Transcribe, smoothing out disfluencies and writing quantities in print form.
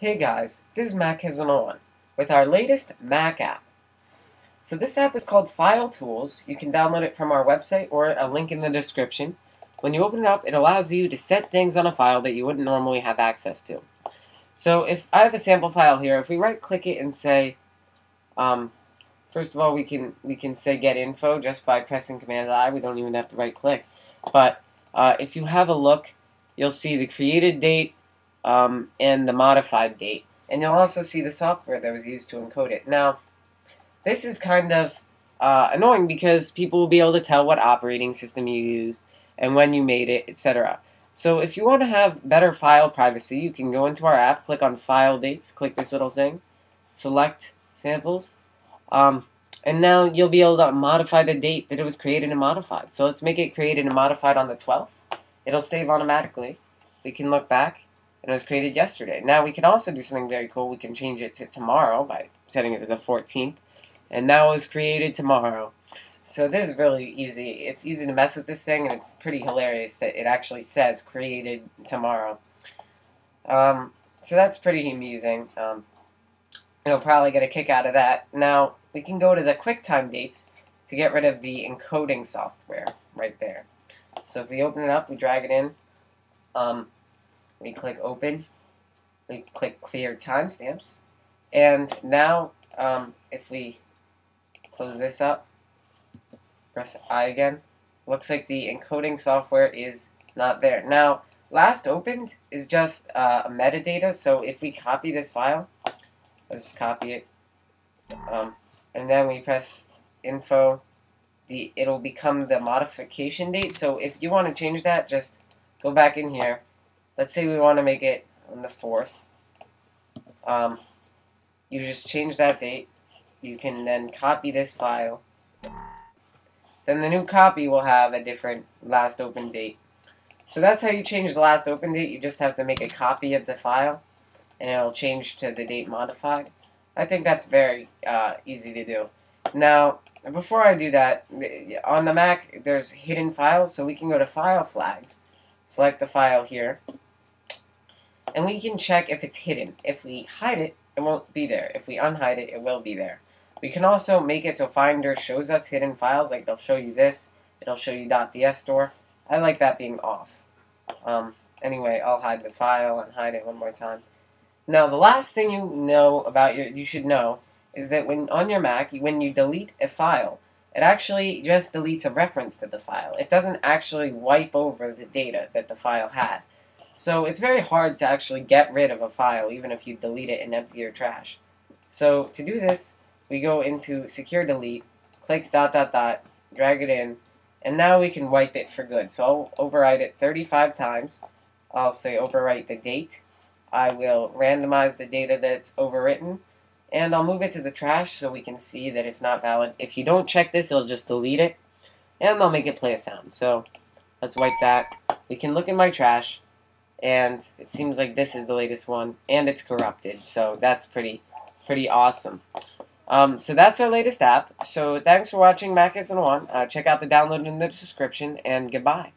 Hey guys, this is MacHeads101 with our latest Mac app. So this app is called File Tools. You can download it from our website or a link in the description. When you open it up, it allows you to set things on a file that you wouldn't normally have access to. So if I have a sample file here, if we right click it and say, first of all we can say get info just by pressing Command I. We don't even have to right click. But if you have a look, you'll see the created date, and the modified date. And you'll also see the software that was used to encode it. Now, this is kind of annoying because people will be able to tell what operating system you used and when you made it, etc. So if you want to have better file privacy, you can go into our app, click on File Dates, click this little thing, select Samples, and now you'll be able to modify the date that it was created and modified. So let's make it created and modified on the 12th. It'll save automatically. We can look back. It was created yesterday. Now we can also do something very cool. We can change it to tomorrow by setting it to the 14th. And now it was created tomorrow. So this is really easy. It's easy to mess with this thing, and it's pretty hilarious that it actually says created tomorrow. So that's pretty amusing. You'll probably get a kick out of that. Now we can go to the QuickTime dates to get rid of the encoding software right there. So if we open it up, we drag it in. We click Open, we click Clear Timestamps, and now if we close this up, press I again, looks like the encoding software is not there. Now, last opened is just metadata, so if we copy this file, let's just copy it, and then we press Info, it'll become the modification date, so if you want to change that, just go back in here. Let's say we want to make it on the 4th. You just change that date. You can then copy this file. Then the new copy will have a different last open date. So that's how you change the last open date. You just have to make a copy of the file, and it'll change to the date modified. I think that's very easy to do. Now, before I do that, on the Mac, there's hidden files, so we can go to File Flags. Select the file here. And we can check if it's hidden. If we hide it, it won't be there. If we unhide it, it will be there. We can also make it so Finder shows us hidden files, like it'll show you this, it'll show you .dsStore. I like that being off. Anyway, I'll hide the file and hide it one more time. Now, the last thing you know about you should know is that on your Mac, when you delete a file, it actually just deletes a reference to the file. It doesn't actually wipe over the data that the file had. So it's very hard to actually get rid of a file, even if you delete it and empty your trash. So to do this, we go into Secure Delete, click ... drag it in, and now we can wipe it for good. So I'll overwrite it 35 times. I'll say overwrite the date. I will randomize the data that's overwritten, and I'll move it to the trash so we can see that it's not valid. If you don't check this, it'll just delete it, and I'll make it play a sound. So let's wipe that. We can look in my trash, and it seems like this is the latest one, and it's corrupted. So that's pretty awesome. So that's our latest app. So thanks for watching MacHeads101. Check out the download in the description, and goodbye.